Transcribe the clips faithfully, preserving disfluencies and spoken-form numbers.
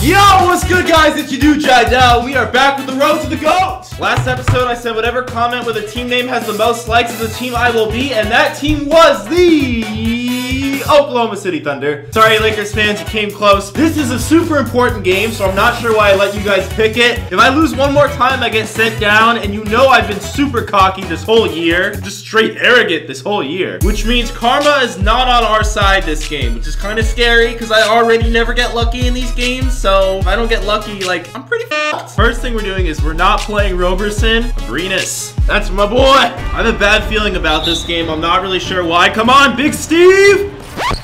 Yo, what's good, guys? It's your dude Jiedel. We are back with the road to the GOAT. Last episode, I said whatever comment with a team name has the most likes is the team I will be, and that team was the Oklahoma City Thunder. Sorry, Lakers fans, you came close. This is a super important game, so I'm not sure why I let you guys pick it. If I lose one more time, I get sent down, and you know I've been super cocky this whole year. Just straight arrogant this whole year, which means karma is not on our side this game, which is kind of scary because I already never get lucky in these games, so... So if I don't get lucky, like, I'm pretty fucked. First thing we're doing is we're not playing Roberson. Renus. That's my boy. I have a bad feeling about this game. I'm not really sure why. Come on, Big Steve.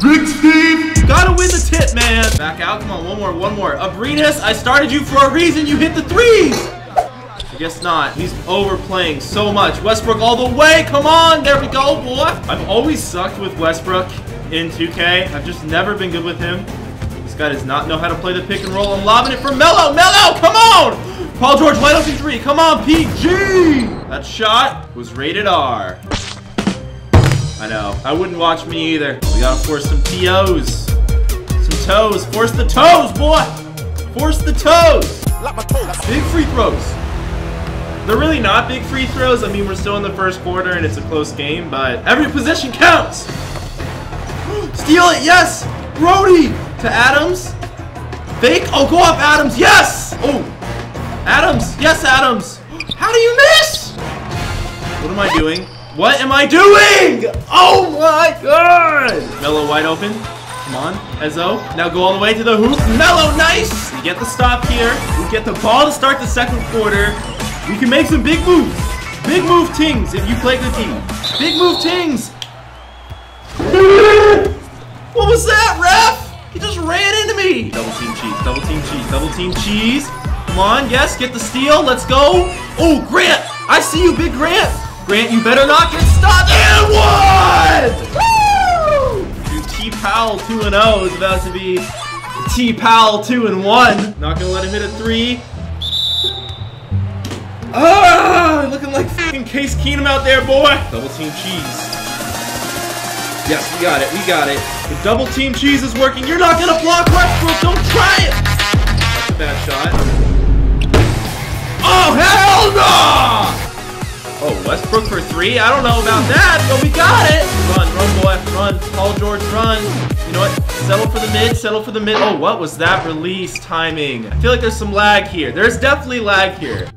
Big Steve. You gotta win the tip, man. Back out. Come on, one more, one more. Abrines, I started you for a reason. You hit the threes. I guess not. He's overplaying so much. Westbrook all the way. Come on. There we go, boy. I've always sucked with Westbrook in two K. I've just never been good with him. This guy does not know how to play the pick and roll. I'm lobbing it for Melo. Melo, come on! Paul George, wide open three. Come on, P G! That shot was rated R. I know. I wouldn't watch me either. We gotta force some T Os. Some toes. Force the toes, boy! Force the toes! Big free throws. They're really not big free throws. I mean, we're still in the first quarter and it's a close game, but every position counts! Steal it, yes! Brody! To Adams. Fake. Oh, go off Adams. Yes. Oh. Adams. Yes, Adams. How do you miss? What am I doing? What am I doing? Oh, my God. Melo wide open. Come on. Ezzo. Now go all the way to the hoop. Melo, nice. We get the stop here. We get the ball to start the second quarter. We can make some big moves. Big move tings if you play good team. Big move tings. What was that, ref? He just ran into me! Double team cheese, double team cheese, double team cheese. Come on, yes, get the steal, let's go. Oh, Grant! I see you, big Grant! Grant, you better not get stopped! And one! Woo! Dude, T-Powell two and oh is about to be T-Powell two and one. Not gonna let him hit a three. Ah! Looking like fucking Case Keenum out there, boy! Double team cheese. Yes, we got it, we got it. The double team cheese is working. You're not gonna block Westbrook, don't try it! That's a bad shot. Oh, hell no! Oh, Westbrook for three? I don't know about that, but we got it! Run, run, boy, run. Paul George, run. You know what? Settle for the mid, settle for the mid. Oh, what was that release timing? I feel like there's some lag here. There's definitely lag here.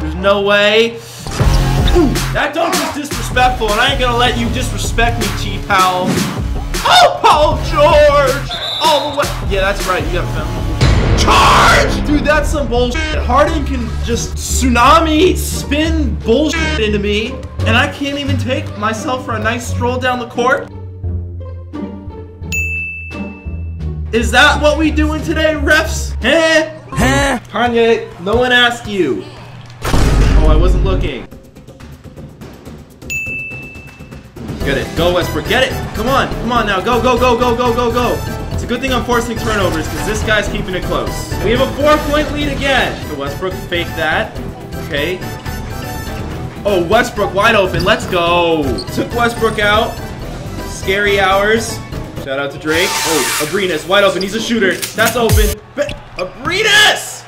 There's no way. Ooh, that dunk was disrespectful, and I ain't gonna let you disrespect me, T-Powell. Oh, Paul George! All the way. Yeah, that's right. You got fouled. Charge! Dude, that's some bullshit. Harden can just tsunami spin bullshit into me, and I can't even take myself for a nice stroll down the court. Is that what we doing today, refs? Heh? Heh? Kanye, no one asked you. Oh, I wasn't looking. Get it. Go, Westbrook. Get it. Come on. Come on now. Go, go, go, go, go, go, go. It's a good thing I'm forcing turnovers because this guy's keeping it close. We have a four-point lead again. So Westbrook fake that. Okay. Oh, Westbrook wide open. Let's go. Took Westbrook out. Scary hours. Shout out to Drake. Oh, Abrines wide open. He's a shooter. That's open. Abrines!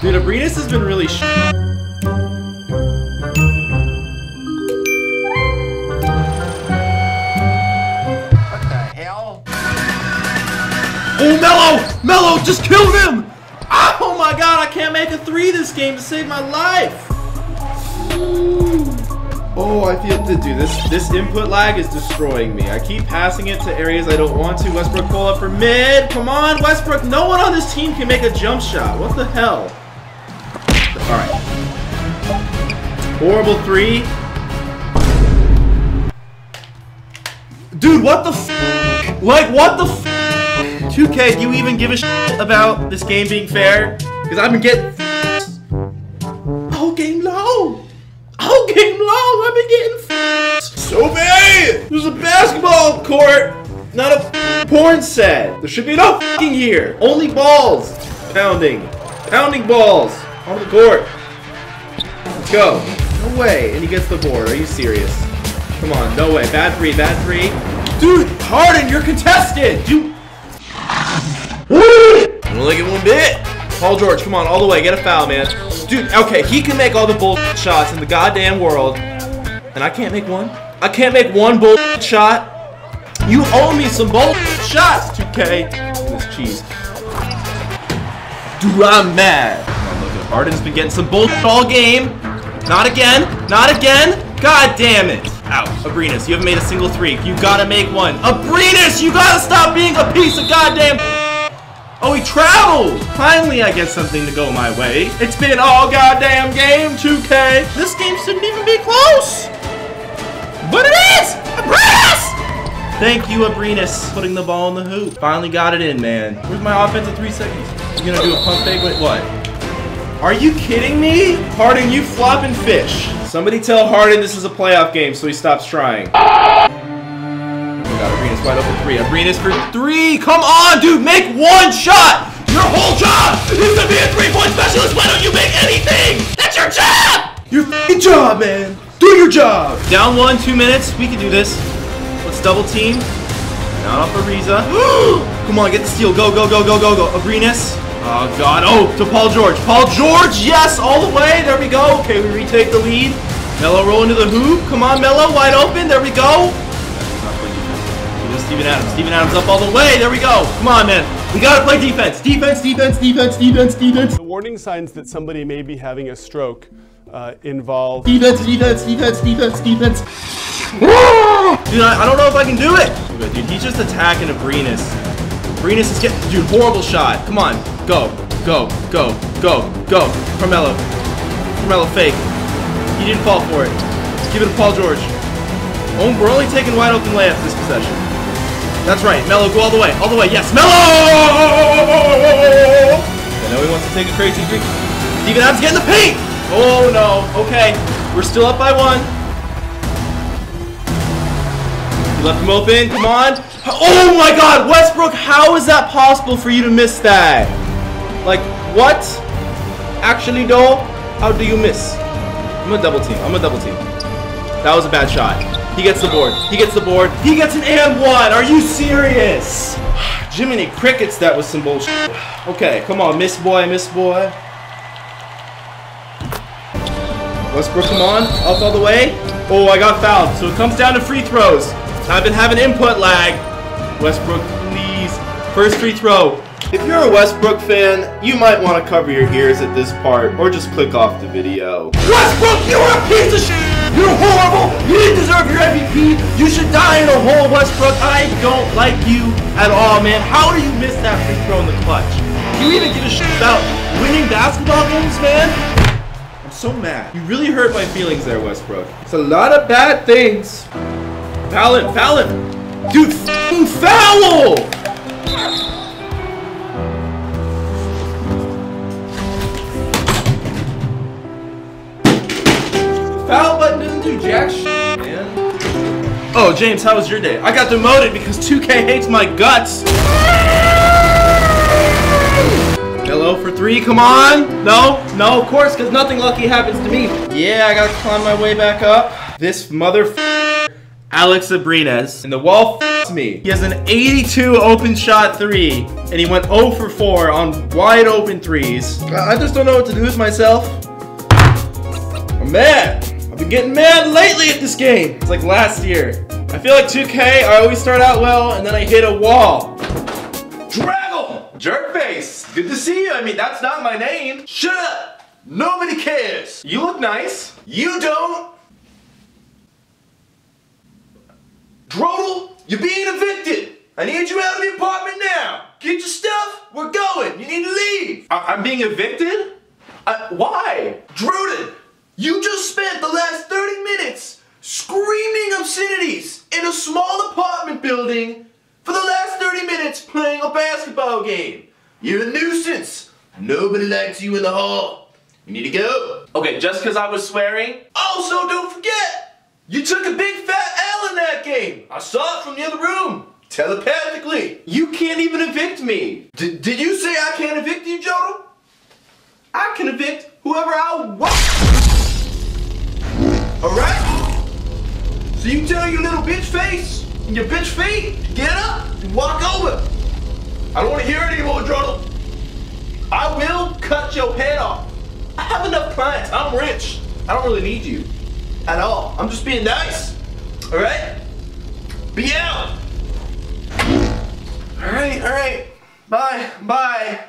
Dude, Abrines has been really sh... Oh, Melo! Melo just killed him! Oh my God, I can't make a three this game to save my life! Oh, I feel to do this. This input lag is destroying me. I keep passing it to areas I don't want to. Westbrook pull up for mid. Come on, Westbrook. No one on this team can make a jump shot. What the hell? Alright. Horrible three. Dude, what the f? Like, what the f? two K, do you even give a shit about this game being fair? Because I've been getting all game low. All game low. I've been getting so bad. There's a basketball court, not a porn set. There should be no fucking here. Only balls. Pounding. Pounding balls on the court. Let's go. No way. And he gets the board. Are you serious? Come on. No way. Bad three. Bad three. Dude, Harden, you're contested. You... Paul George, come on, all the way. Get a foul, man. Dude, okay, he can make all the bull shots in the goddamn world. And I can't make one? I can't make one bull shot? You owe me some bull shots, two K. This cheese. Dude, I'm mad. Look, Harden's been getting some bull all game. Not again. Not again. God damn it. Out. Abrines, you haven't made a single three. You gotta make one. Abrines, you gotta stop being a piece of goddamn. Oh, he traveled! Finally, I get something to go my way. It's been all goddamn game, two K. This game shouldn't even be close. But it is! Abrines! Thank you, Abrines, putting the ball in the hoop. Finally got it in, man. Where's my offense in three seconds? You gonna do a pump fake with what? Are you kidding me? Harden, you flopping fish. Somebody tell Harden this is a playoff game so he stops trying. Abrines wide open three. Abrines for three. Come on, dude. Make one shot. Your whole job is to be a three-point specialist. Why don't you make anything? That's your job. Your f***ing job, man. Do your job. Down one, two minutes. We can do this. Let's double team. Not off Ariza. Come on, get the steal. Go, go, go, go, go, go. Abrines. Oh, God. Oh, to Paul George. Paul George, yes, all the way. There we go. Okay, we retake the lead. Melo roll into the hoop. Come on, Melo. Wide open. There we go. Steven Adams. Steven Adams up all the way. There we go. Come on, man. We got to play defense. Defense, defense, defense, defense, defense. The warning signs that somebody may be having a stroke uh, involve... Defense, defense, defense, defense, defense. Dude, I, I don't know if I can do it. Dude, he's just attacking Abrines. Abrines is getting... Dude, horrible shot. Come on. Go. Go. Go. Go. Go. Carmelo. Carmelo fake. He didn't fall for it. Let's give it to Paul George. Oh, we're only taking wide open layups this possession. That's right, Melo, go all the way, all the way, yes, Melo! I know he wants to take a crazy drink. Steven Adams getting the paint! Oh no, okay, we're still up by one. He left him open, come on. Oh my god, Westbrook, how is that possible for you to miss that? Like, what? Actually, though, how do you miss? I'm gonna double team, I'm gonna double team. That was a bad shot. He gets the board. He gets the board. He gets an and one. Are you serious? Jiminy Crickets, that was some bullshit. Okay, come on, miss boy, miss boy. Westbrook, come on. Up all the way. Oh, I got fouled. So it comes down to free throws. I've been having input lag. Westbrook, please. First free throw. If you're a Westbrook fan, you might want to cover your ears at this part or just click off the video. Westbrook, you're a piece of shit! You're horrible! You didn't deserve your M V P! You should die in a hole, Westbrook! I don't like you at all, man. How do you miss that free throw in the clutch? Do you even give a shit about winning basketball games, man? I'm so mad. You really hurt my feelings there, Westbrook. It's a lot of bad things. Foul him, foul him! Dude, f***ing foul! Foul button doesn't do jack shit, man. Oh, James, how was your day? I got demoted because two K hates my guts. Hello for three, come on. No, no, of course, because nothing lucky happens to me. Yeah, I gotta climb my way back up. This motherfucker, Alex Abrines, and the wall f***s me. He has an eighty-two open shot three, and he went zero for four on wide open threes. I just don't know what to do with myself. I'm mad. I've been getting mad lately at this game. It's like last year. I feel like two K, I always start out well, and then I hit a wall. Draggle! Jerkface! Good to see you. I mean, that's not my name. Shut up! Nobody cares. You look nice. You don't. Droodle, you're being evicted. I need you out of the apartment now. Get your stuff. We're going. You need to leave. I I'm being evicted? I why? Droodle! You just spent the last thirty minutes screaming obscenities in a small apartment building for the last thirty minutes playing a basketball game. You're a nuisance. Nobody likes you in the hall. You need to go. Okay, just because I was swearing. Also, don't forget, you took a big fat L in that game. I saw it from the other room. Telepathically. You can't even evict me. D- did you say I can't evict you, Jodel? I can evict whoever I want. Alright? So you tell your little bitch face and your bitch feet, get up and walk over. I don't want to hear it anymore, Jodel. I will cut your head off. I have enough clients. I'm rich. I don't really need you at all. I'm just being nice. All right? Be out. All right, all right. Bye, bye.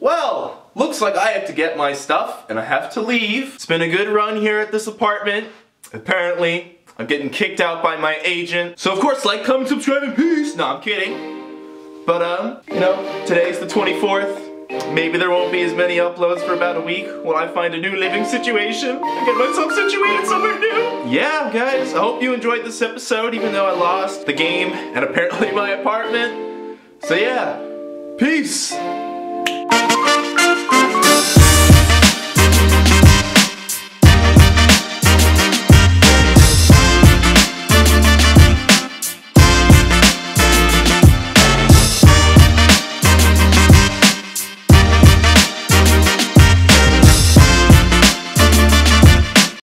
Well, looks like I have to get my stuff and I have to leave. It's been a good run here at this apartment. Apparently, I'm getting kicked out by my agent. So of course, like, comment, subscribe, and peace. No, I'm kidding. But, um, you know, today's the twenty-fourth. Maybe there won't be as many uploads for about a week while I find a new living situation and get myself situated somewhere new. Yeah, guys, I hope you enjoyed this episode, even though I lost the game and apparently my apartment. So yeah, peace.